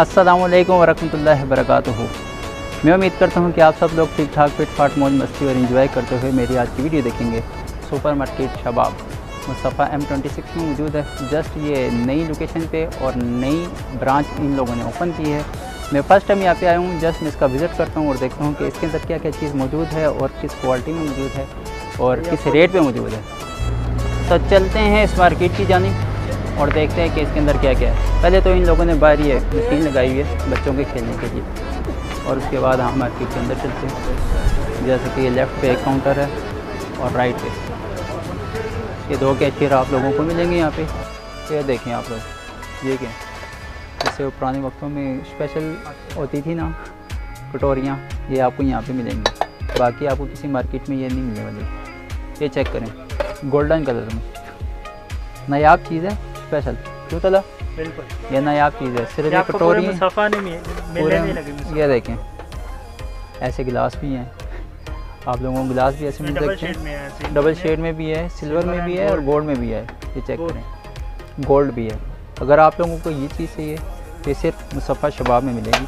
अस्सलामुअलैकुम वरहमतुल्लाहि वबरकातुहू। मैं उम्मीद करता हूँ कि आप सब लोग ठीक ठाक फिट फाट मौज मस्ती और एंजॉय करते हुए मेरी आज की वीडियो देखेंगे। सुपर मार्केट शबाब मुसफ़ा M26 में मौजूद है। जस्ट ये नई लोकेशन पे और नई ब्रांच इन लोगों ने ओपन की है। मैं फ़र्स्ट टाइम यहाँ पे आया हूँ। जस्ट मैं इसका विज़िट करता हूँ और देखता हूँ कि इसके अंदर क्या क्या चीज़ मौजूद है और किस क्वालिटी में मौजूद है और किस रेट पे मौजूद है। तो चलते हैं इस मार्केट की जानिब और देखते हैं कि इसके अंदर क्या क्या है। पहले तो इन लोगों ने बाहर ये मशीन लगाई हुई है बच्चों के खेलने के लिए और उसके बाद हम मार्केट के अंदर चलते हैं। जैसे कि ये लेफ़्ट पे एक काउंटर है और राइट पे ये दो कैशियर आप लोगों को मिलेंगे यहाँ पे। ये देखें आप लोग, ये क्या जैसे पुराने वक्तों में स्पेशल होती थी ना कटोरियाँ, ये आपको यहाँ पे मिलेंगी। बाकी आपको किसी मार्केट में ये नहीं मिलने वाली। ये चेक करें, गोल्डन कलर में नायाब चीज़ है स्पेशल। क्यों तला बिल्कुल ये नायाब चीज़ है। सिर्फ कटोरी ये देखें, ऐसे गिलास भी हैं आप लोगों को। गिलास भी ऐसे मिल सकते हैं, डबल शेड में भी है, सिल्वर में भी है और गोल्ड में भी है। ये चेक करें, गोल्ड भी है। अगर आप लोगों को ये चीज़ चाहिए तो सिर्फ मुसफ़ा शबाब में मिलेगी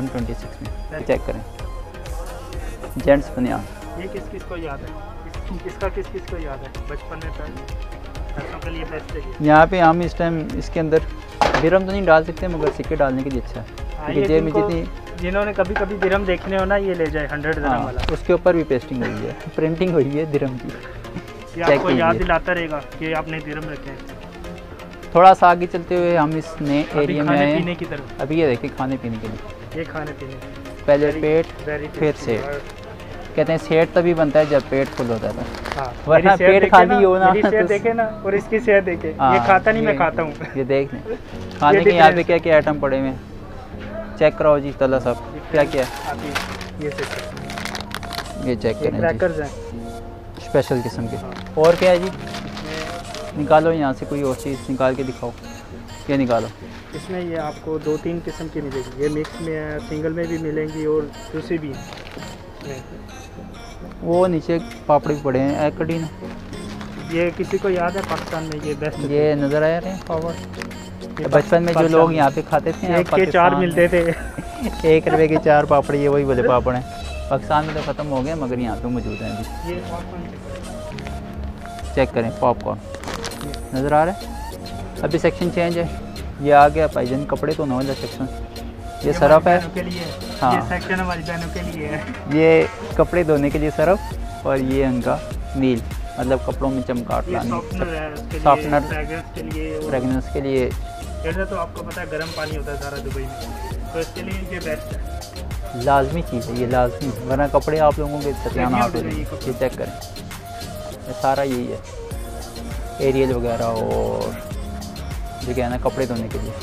M26 में। चेक करें जेंट्स बनियान। ये किस किस को याद है, इसका किस किस को याद है बचपन में के लिए बेस्ट है। यहाँ पे हम इस टाइम इसके अंदर दिरम तो नहीं डाल सकते मगर सिक्के डालने के लिए अच्छा है। जेब में जितनी जिन्होंने कभी कभी दिरम देखने हो ना, ये ले जाए 100 दिरम वाला। उसके ऊपर भी पेस्टिंग हुई है, प्रिंटिंग हुई है दिरम की। ये आपको याद दिलाता रहेगा कि आपने दिरम रखे हैं। थोड़ा सा आगे चलते हुए हम इस नए एरिया में आए हैं। अभी ये देखिए खाने पीने के लिए, ये खाने पीने पहले पेट फिर सेठ। कहते हैं सेठ तभी बनता है जब पेट फुल होता है। वरना पेट खाली हो ना, सेहत देखे ना और इसकी सेहत देखे। ये खाता नहीं, मैं खाता हूँ। ये देख लें खाने के यहाँ पे क्या क्या आइटम पड़े हुए हैं। चेक कराओ जी तला साहब क्या क्या है। ये चेक करें स्पेशल किस्म के। और क्या है जी, निकालो यहाँ से कोई और चीज़ निकाल के दिखाओ। ये निकालो, इसमें ये आपको 2-3 किस्म की मिलेगी। ये मिक्स में है, सिंगल में भी मिलेंगी और दूसरी भी। वो नीचे पापड़ भी पड़े हैं कटीन। ये किसी को याद है पाकिस्तान में ये बेस्ट, ये नज़र आया रहे पापड़। बचपन में जो लोग यहाँ पे खाते थे, एक के 4 मिलते थे। 1 रुपये के 4 पापड़, ये वही वाले पापड़ हैं। पाकिस्तान में तो ख़त्म हो गए मगर यहाँ पे मौजूद हैं अभी। चेक करें पॉपकॉर्न नज़र आ रहा है। अभी सेक्शन चेंज है, ये आ गया भाईजान कपड़े तो नॉर्मल सेक्शन। ये सरफ है, हाँ ये सेक्शन हमारी बहनों के लिए है। ये कपड़े धोने के लिए सरफ और ये उनका नील मतलब कपड़ों में चमकाट लाने सॉफ्टनर फ्रेगनेंस के लिए। तो आपको पता है गर्म पानी होता है सारा दुबई में, तो इसके लिए ये बेस्ट है, लाजमी चीज़ है ये, लाजमी। वरना कपड़े आप लोगों के सत्याना आप लोग। ये चेक करें सारा यही है, एरियल वगैरह और जो क्या है ना कपड़े धोने के लिए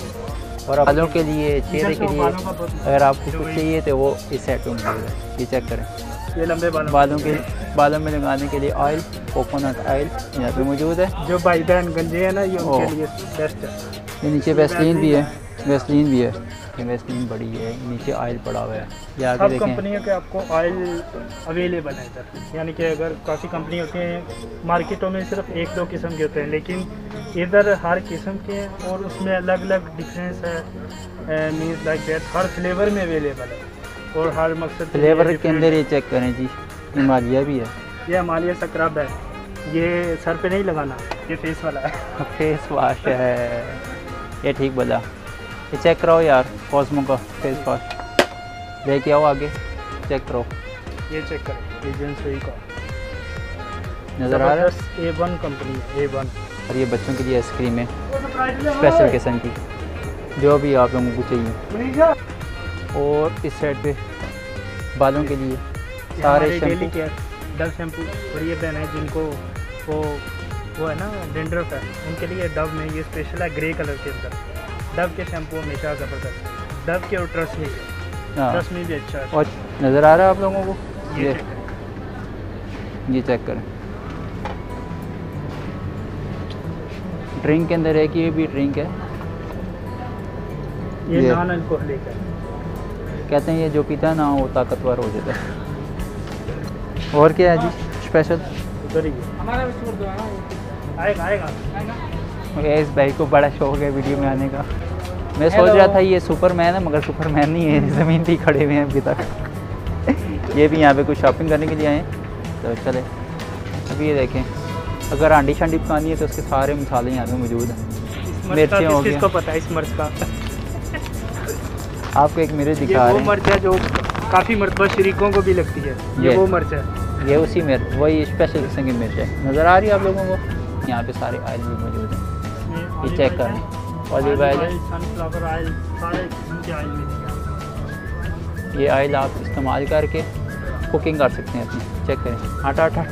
और बालों के लिए, चेहरे के लिए। अगर आपको कुछ चाहिए तो वो इस सेट में मिलेगा। ये चेक करें, ये लंबे बालों के बालों में लगाने के लिए ऑयल, कोकोनट ऑयल यहाँ पे मौजूद है। जो भाई बहन गंजे हैं ना ये उनके लिए बेस्ट है। ये नीचे वैसलीन भी है, वैसलीन भी है, ये वैसलीन बड़ी है। नीचे ऑयल पड़ा हुआ है, सब कंपनियों के आपको ऑयल अवेलेबल है इधर। यानी कि अगर काफ़ी कंपनी होती हैं, मार्केटों में सिर्फ 1-2 किस्म के होते हैं, लेकिन इधर हर किस्म के हैं और उसमें अलग अलग डिफरेंस है। मीन्स लाइक दैट हर फ्लेवर में अवेलेबल है और हर मकसद फ्लेवर के अंदर। ये चेक करें जी, हिमालय भी है, ये हिमालय स्क्रब है। ये सर पे नहीं लगाना, ये फेस वाला है, फेस वाश है। ये ठीक बोला। ये चेक कराओ यार कॉस्मो का फेस वाश, लेके आओ आगे। चेक करो, ये चेक करो एजेंसी का नज़र आ रहा है। A1 company, A1। और ये बच्चों के लिए आइसक्रीम है स्पेशल किस्म की, जो भी आप लोगों को चाहिए। और इस साइड पे बालों के लिए सारे शैम्पू, डव शैम्पू। और ये बहन है जिनको वो है ना डेंड्रफ है, उनके लिए डव में ये स्पेशल है ग्रे कलर के अंदर। डव के शैम्पू हमेशा ज़बरदस्त, डव के और ट्रस्ट में भी अच्छा। और नज़र आ रहा है आप लोगों को ये चेक करें। ड्रिंक के अंदर है कि ये भी ड्रिंक है, ये नॉन अल्कोहलिक है। कहते हैं ये जो पीता है ना वो ताकतवर हो जाता है। और क्या है जी स्पेशल, इस भाई को बड़ा शौक है वीडियो में आने का। मैं सोच रहा था ये सुपरमैन है, मगर सुपरमैन नहीं है, ज़मीन पे खड़े हुए हैं अभी तक। ये भी यहाँ पे कुछ शॉपिंग करने के लिए आए हैं, तो चले अभी ये देखें। अगर आंडी शांडी पकानी है तो उसके सारे मसाले यहाँ पे मौजूद हैं। मिर्चें हो गई, इसको पता है इस मिर्च का। आपको एक मिर्च दिखा रहे हैं, वो मिर्च है जो काफ़ी मरतबा शरीकों को भी लगती है, ये वो मिर्च है, ये उसी मिर्च, वही स्पेशल किस्म की मिर्च है। नज़र आ रही है आप लोगों को, यहाँ पे सारे ऑयल भी मौजूद हैं, ये चेक कर लें। ऑलिव ऑयल, सनफ्लावर ऑयल, सारे किस्म के ऑयल मिलेंगे। ये ऑयल आप इस्तेमाल करके कुकिंग कर सकते हैं अपनी। चेक करें, आटा आटा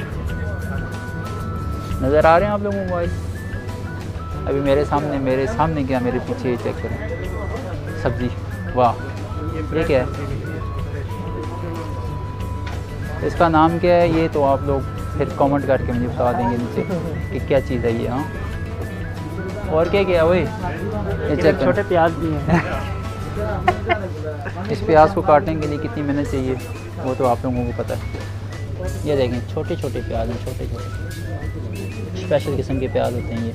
नज़र आ रहे हैं आप लोगों को ऑयल। अभी मेरे सामने क्या, मेरे पीछे ये चेक करें सब्ज़ी, वाह ये क्या है, इसका नाम क्या है ये तो आप लोग फिर कमेंट करके मुझे बता देंगे नीचे कि क्या चीज़ है ये। हाँ, और क्या क्या वही छोटे प्याज भी हैं। इस प्याज को काटने के लिए कितनी मेहनत चाहिए वो तो आप लोगों को पता है। ये देखें छोटे छोटे प्याज हैं, छोटे छोटे स्पेशल किस्म के प्याज होते हैं ये।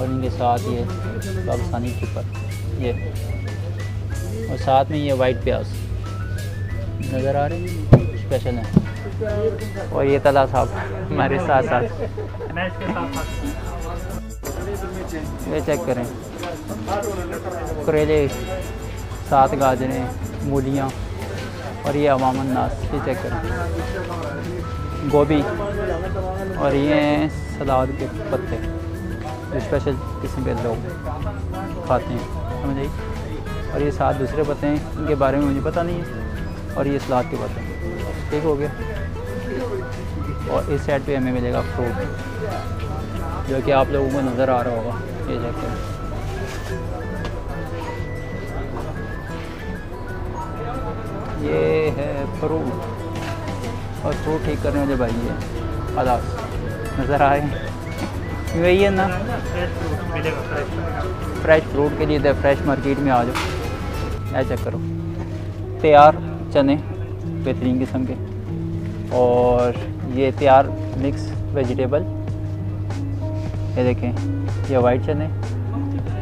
और इनके साथ ये पाकिस्तानी चिपर, ये और साथ में ये वाइट प्याज नज़र आ रही है, स्पेशल है। और ये तला साहब हमारे साथ। ये चेक करें, करेले, सात गाजरें, मूलियाँ और ये अवामन नास। ये चेक करें गोभी, और ये सलाद के पत्ते स्पेशल किस्म के लोग खाते हैं, समझ आई। और ये सात दूसरे पत्ते हैं, इनके बारे में मुझे पता नहीं है। और ये सलाद के पत्ते, ठीक हो गया। और इस साइड पे हमें मिलेगा फ्रूट, जो कि आप लोगों को नज़र आ रहा होगा। ये देखिए, ये है फ्रूट, और फ्रूट ठीक करने वाले भाई है अलास नज़र आए, वही है ना। फ्रेश फ्रूट के लिए फ्रेश मार्केट में आ जाओ। ऐ चेक करो, तैयार चने बेहतरीन किस्म के, और ये तैयार मिक्स वेजिटेबल। ये देखें, ये वाइट चने,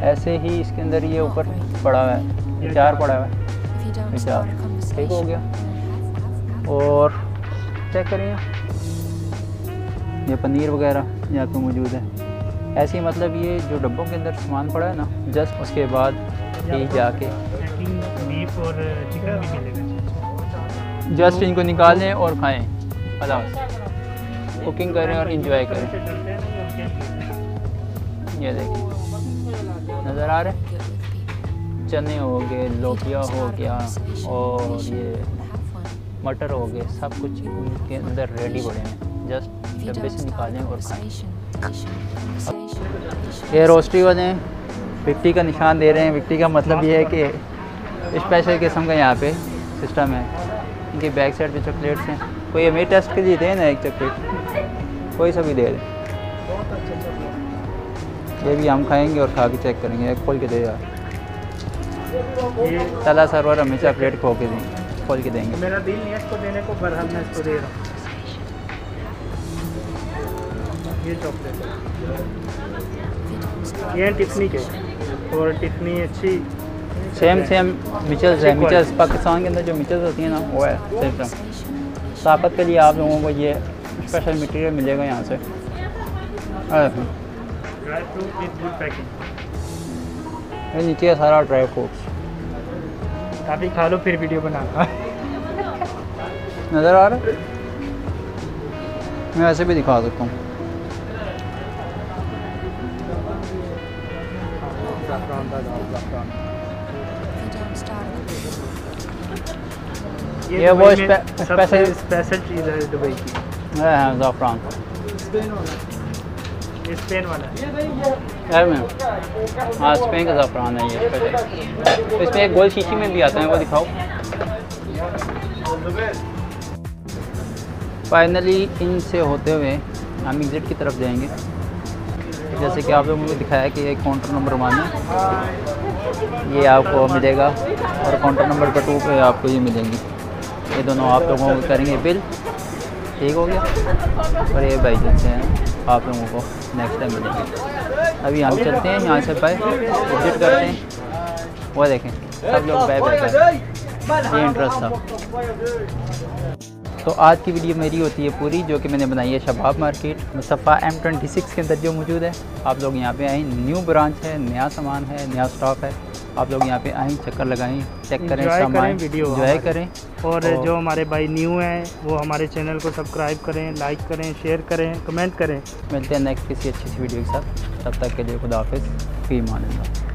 ऐसे ही इसके अंदर ये ऊपर पड़ा हुआ है, अचार पड़ा हुआ है, अचार ठीक हो गया। और चेक करें, ये पनीर वगैरह यहाँ पे मौजूद है। ऐसे ही मतलब ये जो डब्बों के अंदर सामान पड़ा है ना, जस्ट उसके बाद ही जाके जस्ट इनको निकालें और खाएँ, कुकिंग करें और इंजॉय करें। ये देखिए नज़र आ रहे, चने हो गए, लोबिया हो गया, और ये मटर हो गए, सब कुछ उनके अंदर रेडी पड़े हैं, जस्ट डब्बे से निकालें और खाएं। ये रोस्टी वाले हैं, विक्टी का निशान दे रहे हैं। विक्टी का मतलब ये है कि स्पेशल किस्म का यहाँ पे सिस्टम है। इनके बैक साइड पे चॉकलेट्स हैं, कोई हमें टेस्ट के लिए दे ना एक चॉकलेट, कोई सा भी दे रहे। ये भी हम खाएंगे और खा के चेक करेंगे। खोल के दे यार, तला सरवर हमेशा प्लेट खो के देंगे, खोल के देंगे। मेरा दिल नहीं है इसको देने को, बहरहाल मैं इसको दे रहा हूँ। ये चॉकलेट, ये टिफनी के, और टिफनी अच्छी सेम मिचल्स है। मिचल्स पाकिस्तान के अंदर जो मिचल्स होती हैं ना, वो है सेम। ताकत के लिए आप लोगों को ये स्पेशल मटीरियल मिलेगा यहाँ से। Dry fruit with good packing, नीचे सारा ड्राई फ्रूट्स। काफ़ी खा लो फिर वीडियो बनाना। नज़र आ रहा, मैं ऐसे भी दिखा सकता हूँ। ये वो स्पेशल चीज़ है दुबई की, ज़ाफ़रान स्पेन वाला है मैम। हाँ, स्पेन का ज़ाफ़रान है ये। तो इसमें एक गोल शीशी में भी आता है, वो दिखाओ। फाइनली इनसे होते हुए हम एग्जिट की तरफ जाएंगे। जैसे कि आप लोगों को दिखाया कि ये काउंटर नंबर 1 है, ये आपको मिलेगा, और काउंटर नंबर 2 पे आपको ये मिलेंगी। ये दोनों आप लोगों को करेंगे बिल, ठीक हो गया। और ये भाई जैसे हैं, आप लोगों को नेक्स्ट टाइम मिलेंगे। अब यहाँ पे चलते हैं, यहाँ से बाय एग्जिट करते हैं। वो देखें सब लोग बाय बाय कर, ये इंटरेस्ट था। तो आज की वीडियो मेरी होती है पूरी, जो कि मैंने बनाई है शबाब मार्केट मुसफ़ा M26 के अंदर जो मौजूद है। आप लोग यहाँ पे आएँ, न्यू ब्रांच है, नया सामान है, नया स्टॉक है। आप लोग यहाँ पे आएँ, चक्कर लगाएँ, चेक करें सामान, वीडियो एंजॉय करें। और जो हमारे भाई न्यू हैं वो हमारे चैनल को सब्सक्राइब करें, लाइक करें, शेयर करें, कमेंट करें। मिलते हैं नेक्स्ट किसी अच्छी सी वीडियो के साथ, तब तक के लिए खुदा हाफिज़, फी मान अल्लाह।